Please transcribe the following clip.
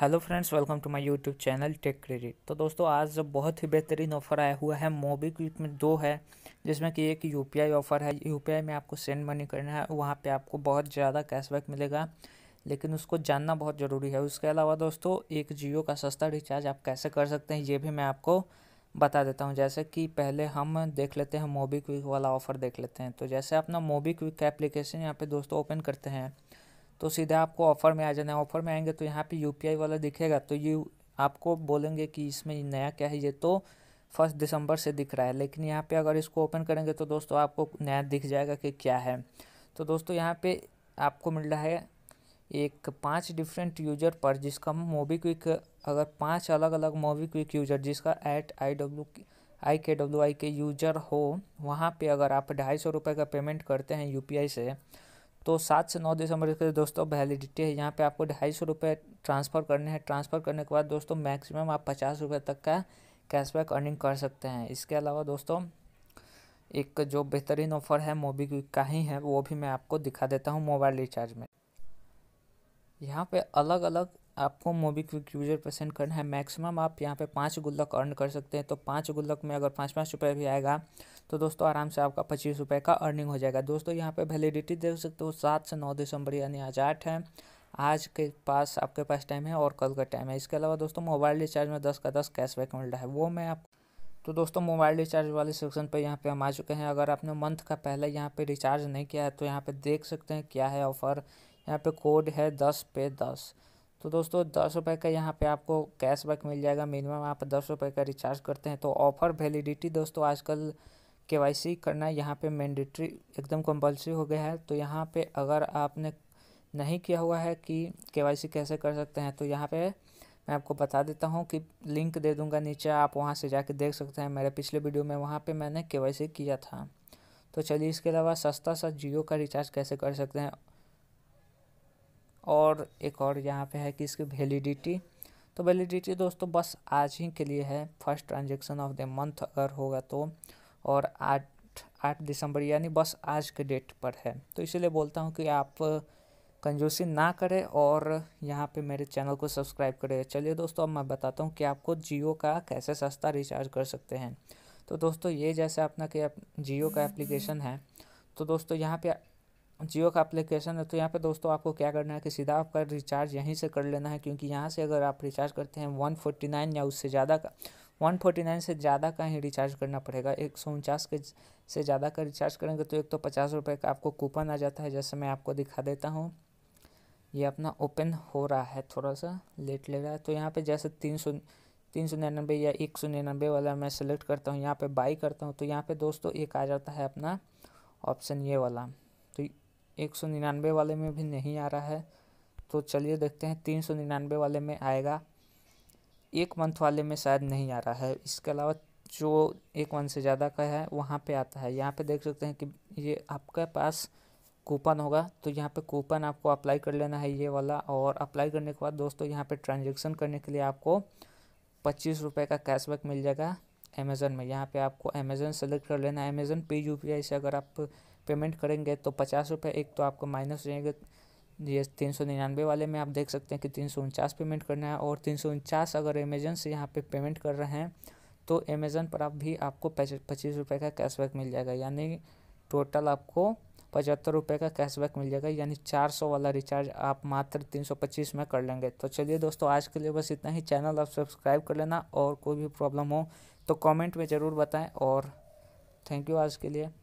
Hello friends, welcome to my YouTube channel take credit. तो दोस्तों, आज बहुत ही बेहतरीन ऑफ़र आया हुआ है मोबीक्विक में। दो है, जिसमें कि एक यूपीआई ऑफ़र है। यूपीआई में आपको सेंड मनी करना है, वहाँ पे आपको बहुत ज़्यादा कैशबैक मिलेगा, लेकिन उसको जानना बहुत ज़रूरी है। उसके अलावा दोस्तों, एक जियो का सस्ता रिचार्ज आप कैसे कर सकते हैं, ये भी मैं आपको बता देता हूँ। जैसे कि पहले हम देख लेते हैं मोबीक्विक वाला ऑफ़र देख लेते हैं। तो जैसे अपना मोबीक्विक का एप्लीकेशन यहाँ पर दोस्तों ओपन करते हैं, तो सीधा आपको ऑफ़र में आ जाना है। ऑफ़र में आएंगे तो यहाँ पे यूपीआई वाला दिखेगा। तो ये आपको बोलेंगे कि इसमें नया क्या है, ये तो 1 दिसंबर से दिख रहा है, लेकिन यहाँ पे अगर इसको ओपन करेंगे तो दोस्तों आपको नया दिख जाएगा कि क्या है। तो दोस्तों, यहाँ पे आपको मिल रहा है एक 5 डिफरेंट यूज़र पर, जिसका मोबीक्विक अगर 5 अलग अलग मोबीक्विक यूज़र जिसका @IKWI के यूज़र हो, वहाँ पर अगर आप 250 रुपये का पेमेंट करते हैं यूपीआई से, तो 7 से 9 दिसंबर के दोस्तों वैलिडिटी है। यहाँ पे आपको 250 रुपये ट्रांसफ़र करने हैं। ट्रांसफ़र करने के बाद दोस्तों मैक्सिमम आप 50 रुपये तक का कैशबैक अर्निंग कर सकते हैं। इसके अलावा दोस्तों, एक जो बेहतरीन ऑफ़र है मोबीक्विक का ही है, वो भी मैं आपको दिखा देता हूँ। मोबाइल रिचार्ज में यहाँ पे अलग अलग आपको मोबीक्विक यूज़र पर सेंड करना है। मैक्सिमम आप यहाँ पे 5 गुल्लक अर्न कर सकते हैं। तो 5 गुल्लक में अगर 5-5 रुपये भी आएगा तो दोस्तों आराम से आपका 25 रुपये का अर्निंग हो जाएगा। दोस्तों, यहाँ पे वैलिडिटी देख सकते हो 7 से 9 दिसंबर, यानी आज 8 है। आज के पास आपके पास टाइम है और कल का टाइम है। इसके अलावा दोस्तों, मोबाइल रिचार्ज में 10 का 10 कैशबैक मिल रहा है, वो मैं आप। तो दोस्तों, मोबाइल रिचार्ज वाले सेक्शन पर यहाँ पे हम आ चुके हैं। अगर आपने मंथ का पहले यहाँ पे रिचार्ज नहीं किया है तो यहाँ पे देख सकते हैं क्या है ऑफ़र। यहाँ पे कोड है 10 पे 10। तो दोस्तों 10 रुपये का यहाँ पे आपको कैशबैक मिल जाएगा। मिनिमम आप 10 रुपये का रिचार्ज करते हैं। तो ऑफ़र वैलिडिटी दोस्तों, आजकल KYC करना यहाँ पे मैंडेटरी एकदम कंपलसरी हो गया है। तो यहाँ पे अगर आपने नहीं किया हुआ है कि KYC कैसे कर सकते हैं, तो यहाँ पे मैं आपको बता देता हूँ कि लिंक दे दूँगा नीचे, आप वहाँ से जाके देख सकते हैं। मेरे पिछले वीडियो में वहाँ पे मैंने KYC किया था। तो चलिए, इसके अलावा सस्ता सा जियो का रिचार्ज कैसे कर सकते हैं, और एक और यहाँ पे है कि इसकी वैलिडिटी। तो वैलिडिटी दोस्तों बस आज ही के लिए है, 1st transaction of the month अगर होगा तो, और 8 दिसंबर यानी बस आज के डेट पर है। तो इसीलिए बोलता हूँ कि आप कंजूसी ना करें और यहाँ पे मेरे चैनल को सब्सक्राइब करें। चलिए दोस्तों, अब मैं बताता हूँ कि आपको जियो का कैसे सस्ता रिचार्ज कर सकते हैं। तो दोस्तों, ये जैसे अपना कि जियो का एप्लीकेशन है। तो दोस्तों, यहाँ पे जियो का एप्लीकेशन है। तो यहाँ पे दोस्तों आपको क्या करना है कि सीधा आपका रिचार्ज यहीं से कर लेना है, क्योंकि यहाँ से अगर आप रिचार्ज करते हैं 149 या उससे ज़्यादा का, 149 से ज़्यादा का ही रिचार्ज करना पड़ेगा। 149 के से ज़्यादा का रिचार्ज करेंगे तो एक तो 50 रुपये का आपको कूपन आ जाता है। जैसे मैं आपको दिखा देता हूँ, ये अपना ओपन हो रहा है, थोड़ा सा लेट ले रहा है। तो यहाँ पे जैसे 399 या 199 वाला मैं सेलेक्ट करता हूँ, यहाँ पे बाई करता हूँ। तो यहाँ पे दोस्तों एक आ जाता है अपना ऑप्शन ये वाला। तो 199 वाले में भी नहीं आ रहा है, तो चलिए देखते हैं 399 वाले में आएगा। 1 मंथ वाले में शायद नहीं आ रहा है। इसके अलावा जो 1 मंथ से ज़्यादा का है वहाँ पे आता है। यहाँ पे देख सकते हैं कि ये आपके पास कूपन होगा, तो यहाँ पे कूपन आपको अप्लाई कर लेना है ये वाला। और अप्लाई करने के बाद दोस्तों, यहाँ पे ट्रांजैक्शन करने के लिए आपको 25 रुपये का कैशबैक मिल जाएगा अमेज़न में। यहाँ पर आपको अमेज़न सेलेक्ट कर लेना है। अमेज़न पे UPI से अगर आप पेमेंट करेंगे तो 50 रुपये एक तो आपको माइनस रहेंगे। ये 399 वाले में आप देख सकते हैं कि 349 पेमेंट करना है, और 349 अगर अमेज़न से यहाँ पे पेमेंट कर रहे हैं तो अमेज़न पर आप भी आपको 25 रुपये का कैशबैक मिल जाएगा। यानी टोटल आपको 75 रुपये का कैशबैक मिल जाएगा। यानी 400 वाला रिचार्ज आप मात्र 325 में कर लेंगे। तो चलिए दोस्तों, आज के लिए बस इतना ही। चैनल आप सब्सक्राइब कर लेना, और कोई भी प्रॉब्लम हो तो कॉमेंट में ज़रूर बताएँ। और थैंक यू आज के लिए।